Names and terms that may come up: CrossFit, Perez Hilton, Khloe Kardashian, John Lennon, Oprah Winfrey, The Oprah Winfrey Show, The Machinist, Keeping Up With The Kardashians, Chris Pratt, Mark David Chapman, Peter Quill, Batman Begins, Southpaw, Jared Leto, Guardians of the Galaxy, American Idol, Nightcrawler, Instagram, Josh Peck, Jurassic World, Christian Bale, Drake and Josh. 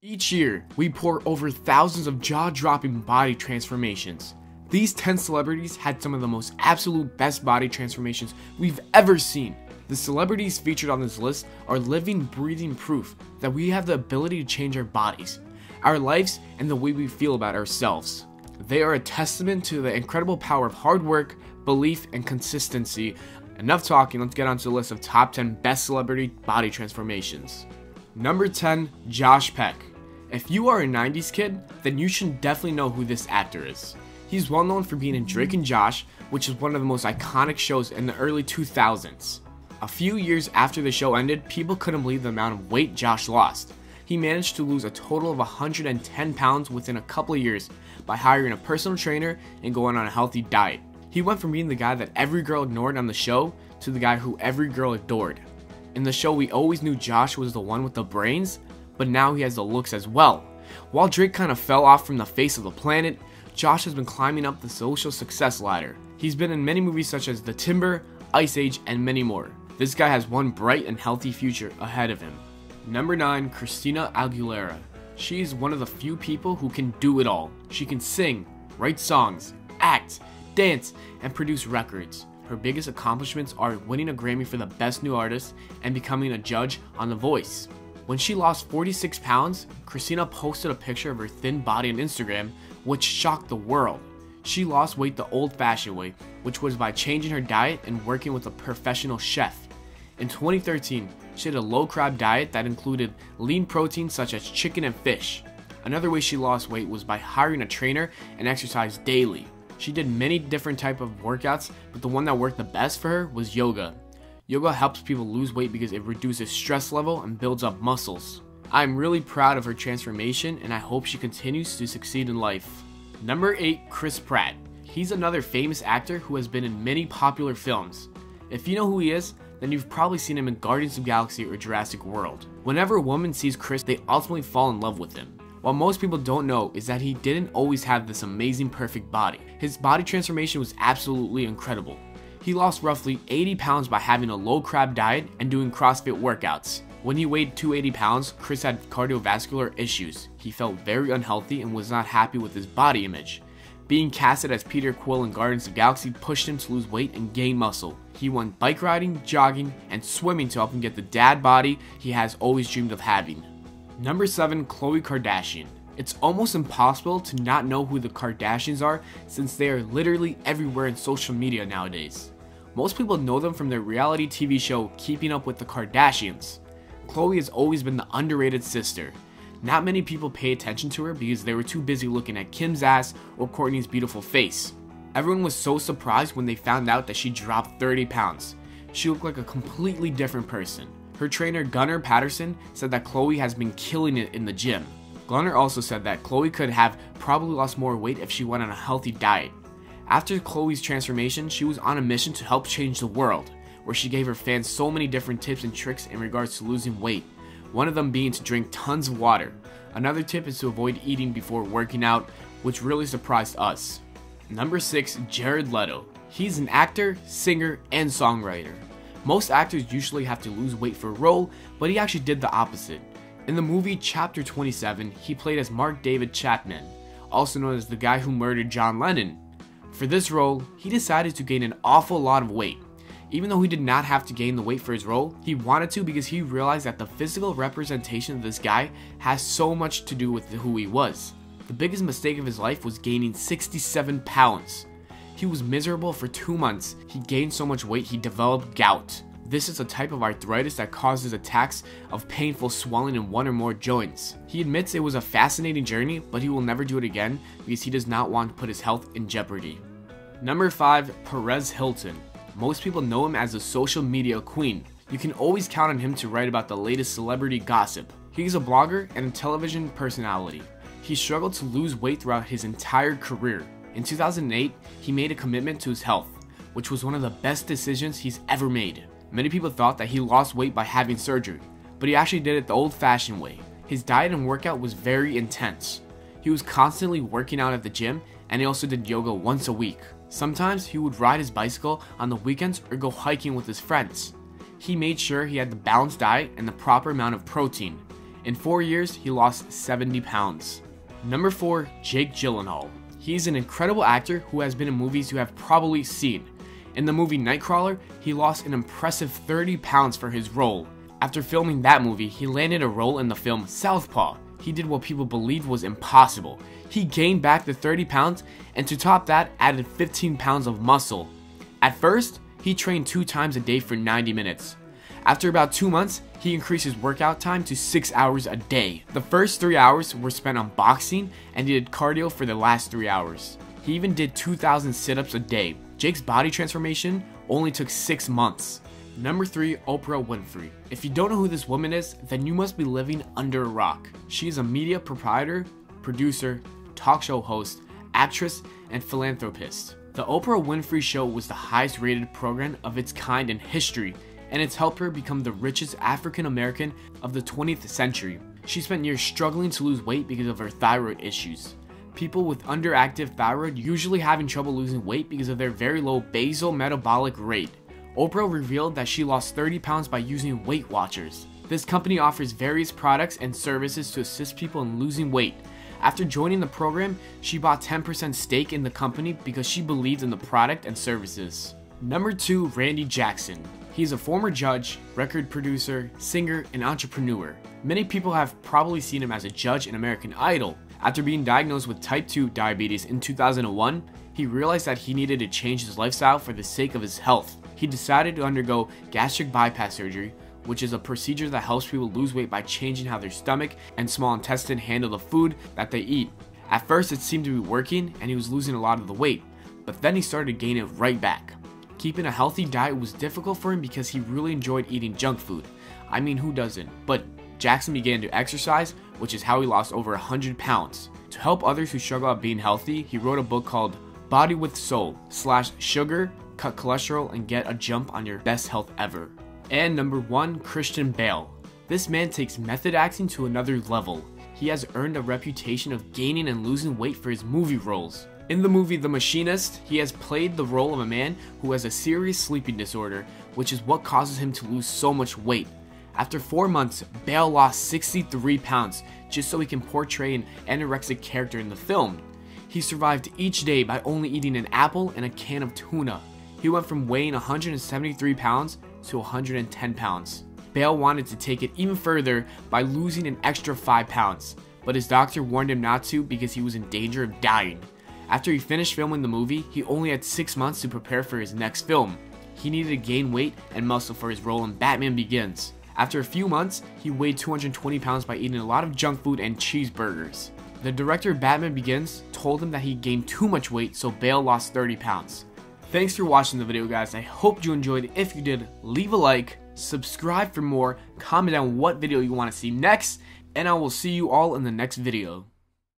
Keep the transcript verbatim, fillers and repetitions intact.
Each year, we pour over thousands of jaw-dropping body transformations. These ten celebrities had some of the most absolute best body transformations we've ever seen. The celebrities featured on this list are living, breathing proof that we have the ability to change our bodies, our lives, and the way we feel about ourselves. They are a testament to the incredible power of hard work, belief, and consistency. Enough talking, let's get onto the list of top ten best celebrity body transformations. Number ten, Josh Peck. If you are a nineties kid, then you should definitely know who this actor is. He's well known for being in Drake and Josh, which is one of the most iconic shows in the early two thousands. A few years after the show ended, people couldn't believe the amount of weight Josh lost. He managed to lose a total of one hundred ten pounds within a couple of years by hiring a personal trainer and going on a healthy diet. He went from being the guy that every girl ignored on the show to the guy who every girl adored. In the show, we always knew Josh was the one with the brains, but now he has the looks as well. While Drake kind of fell off from the face of the planet, Josh has been climbing up the social success ladder. He's been in many movies such as The Timber, Ice Age, and many more. This guy has one bright and healthy future ahead of him. Number nine, Christina Aguilera. She is one of the few people who can do it all. She can sing, write songs, act, dance, and produce records. Her biggest accomplishments are winning a Grammy for the Best New Artist and becoming a judge on The Voice. When she lost forty-six pounds, Christina posted a picture of her thin body on Instagram, which shocked the world. She lost weight the old-fashioned way, which was by changing her diet and working with a professional chef. In twenty thirteen, she had a low-carb diet that included lean proteins such as chicken and fish. Another way she lost weight was by hiring a trainer and exercise daily. She did many different types of workouts, but the one that worked the best for her was yoga. Yoga helps people lose weight because it reduces stress level and builds up muscles. I'm really proud of her transformation and I hope she continues to succeed in life. Number eight, Chris Pratt. He's another famous actor who has been in many popular films. If you know who he is, then you've probably seen him in Guardians of the Galaxy or Jurassic World. Whenever a woman sees Chris, they ultimately fall in love with him. What most people don't know is that he didn't always have this amazing perfect body. His body transformation was absolutely incredible. He lost roughly eighty pounds by having a low carb diet and doing CrossFit workouts. When he weighed two hundred eighty pounds, Chris had cardiovascular issues. He felt very unhealthy and was not happy with his body image. Being casted as Peter Quill in Guardians of the Galaxy pushed him to lose weight and gain muscle. He went bike riding, jogging, and swimming to help him get the dad body he has always dreamed of having. Number seven, Khloe Kardashian. It's almost impossible to not know who the Kardashians are since they are literally everywhere in social media nowadays. Most people know them from their reality T V show Keeping Up With The Kardashians. Khloe has always been the underrated sister. Not many people pay attention to her because they were too busy looking at Kim's ass or Kourtney's beautiful face. Everyone was so surprised when they found out that she dropped thirty pounds. She looked like a completely different person. Her trainer Gunnar Patterson said that Khloe has been killing it in the gym. Gunnar also said that Khloe could have probably lost more weight if she went on a healthy diet. After Khloe's transformation, she was on a mission to help change the world, where she gave her fans so many different tips and tricks in regards to losing weight, one of them being to drink tons of water. Another tip is to avoid eating before working out, which really surprised us. Number six, Jared Leto. He's an actor, singer, and songwriter. Most actors usually have to lose weight for a role, but he actually did the opposite. In the movie Chapter twenty-seven, he played as Mark David Chapman, also known as the guy who murdered John Lennon. For this role, he decided to gain an awful lot of weight. Even though he did not have to gain the weight for his role, he wanted to because he realized that the physical representation of this guy has so much to do with who he was. The biggest mistake of his life was gaining sixty-seven pounds. He was miserable for two months. He gained so much weight he developed gout. This is a type of arthritis that causes attacks of painful swelling in one or more joints. He admits it was a fascinating journey, but he will never do it again because he does not want to put his health in jeopardy. Number five, Perez Hilton. Most people know him as the social media queen. You can always count on him to write about the latest celebrity gossip. He's a blogger and a television personality. He struggled to lose weight throughout his entire career. In two thousand eight, he made a commitment to his health, which was one of the best decisions he's ever made. Many people thought that he lost weight by having surgery, but he actually did it the old-fashioned way. His diet and workout was very intense. He was constantly working out at the gym, and he also did yoga once a week. Sometimes he would ride his bicycle on the weekends or go hiking with his friends. He made sure he had the balanced diet and the proper amount of protein. In four years, he lost seventy pounds. Number four, Jake Gyllenhaal. He's an incredible actor who has been in movies you have probably seen. In the movie Nightcrawler, he lost an impressive thirty pounds for his role. After filming that movie, he landed a role in the film Southpaw. He did what people believed was impossible. He gained back the thirty pounds and to top that added fifteen pounds of muscle. At first, he trained two times a day for ninety minutes. After about two months, he increased his workout time to six hours a day. The first three hours were spent on boxing and he did cardio for the last three hours. He even did two thousand sit-ups a day. Jake's body transformation only took six months. Number three, Oprah Winfrey. If you don't know who this woman is, then you must be living under a rock. She is a media proprietor, producer, talk show host, actress, and philanthropist. The Oprah Winfrey Show was the highest rated program of its kind in history, and it's helped her become the richest African American of the twentieth century. She spent years struggling to lose weight because of her thyroid issues. People with underactive thyroid usually having trouble losing weight because of their very low basal metabolic rate. Oprah revealed that she lost thirty pounds by using Weight Watchers. This company offers various products and services to assist people in losing weight. After joining the program, she bought ten percent stake in the company because she believed in the product and services. Number two, Randy Jackson. He's a former judge, record producer, singer, and entrepreneur. Many people have probably seen him as a judge in American Idol. After being diagnosed with type two diabetes in two thousand one, he realized that he needed to change his lifestyle for the sake of his health. He decided to undergo gastric bypass surgery, which is a procedure that helps people lose weight by changing how their stomach and small intestine handle the food that they eat. At first, it seemed to be working and he was losing a lot of the weight, but then he started gaining it right back. Keeping a healthy diet was difficult for him because he really enjoyed eating junk food. I mean, who doesn't? But Jackson began to exercise, which is how he lost over one hundred pounds. To help others who struggle at being healthy, he wrote a book called Body with Soul, Slash Sugar, Cut Cholesterol, and Get a Jump on Your Best Health Ever. And number one, Christian Bale. This man takes method acting to another level. He has earned a reputation of gaining and losing weight for his movie roles. In the movie The Machinist, he has played the role of a man who has a serious sleeping disorder, which is what causes him to lose so much weight. After four months, Bale lost sixty-three pounds just so he can portray an anorexic character in the film. He survived each day by only eating an apple and a can of tuna. He went from weighing one hundred seventy-three pounds to one hundred ten pounds. Bale wanted to take it even further by losing an extra five pounds, but his doctor warned him not to because he was in danger of dying. After he finished filming the movie, he only had six months to prepare for his next film. He needed to gain weight and muscle for his role in Batman Begins. After a few months, he weighed two hundred twenty pounds by eating a lot of junk food and cheeseburgers. The director of Batman Begins told him that he gained too much weight, so Bale lost thirty pounds. Thanks for watching the video, guys. I hope you enjoyed it. If you did, leave a like, subscribe for more, comment down what video you want to see next, and I will see you all in the next video.